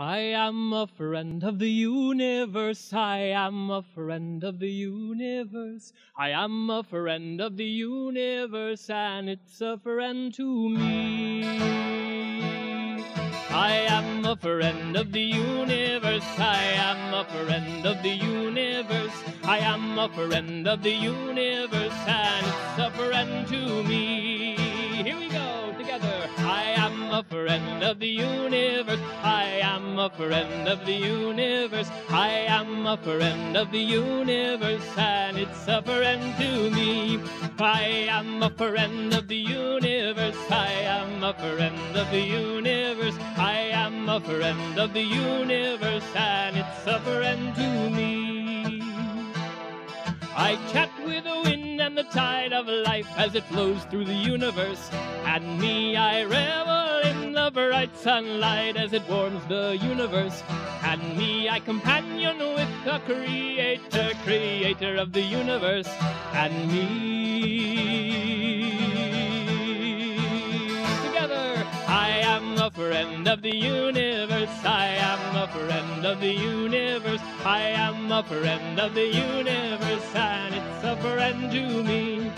I am a friend of the universe, I am a friend of the universe, I am a friend of the universe, and it's a friend to me. I am a friend of the universe, I am a friend of the universe, I am a friend of the universe, and it's a friend to me. Here we go, together. I am a friend of the universe, I am a friend of the universe, I am a friend of the universe, and it's a friend to me. I am a friend of the universe, I am a friend of the universe, I am a friend of the universe, and it's a friend to me. I chat with the wind and the tide of life as it flows through the universe, and me, I revel in the bright sunlight as it warms the universe, and me, I companion with the Creator, Creator of the universe, and me. Together, I am a friend of the universe, I am a friend of the universe, I am a friend of the universe, and it's a friend to me.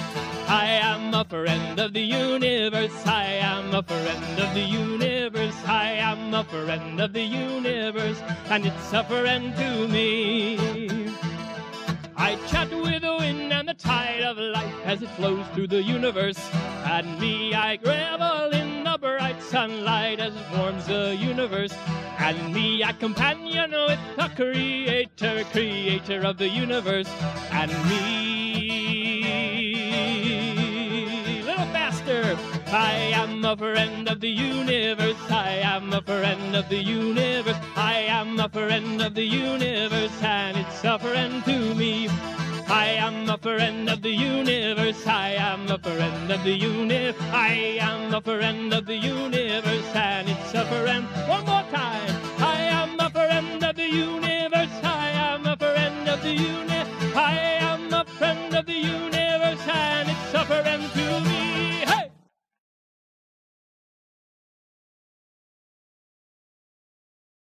I am a friend of the universe, I am a friend of the universe, I am a friend of the universe, and it's a friend to me. I chat with the wind and the tide of life as it flows through the universe, and me, I revel in the bright sunlight as it warms the universe, and me, I companion with the Creator, Creator of the universe, and me. A little faster. I am a friend of the universe, I am a friend of the universe, I am a friend of the universe, and it's a friend to me. I am a friend of the universe, I am a friend of the universe, I am a friend of the universe, and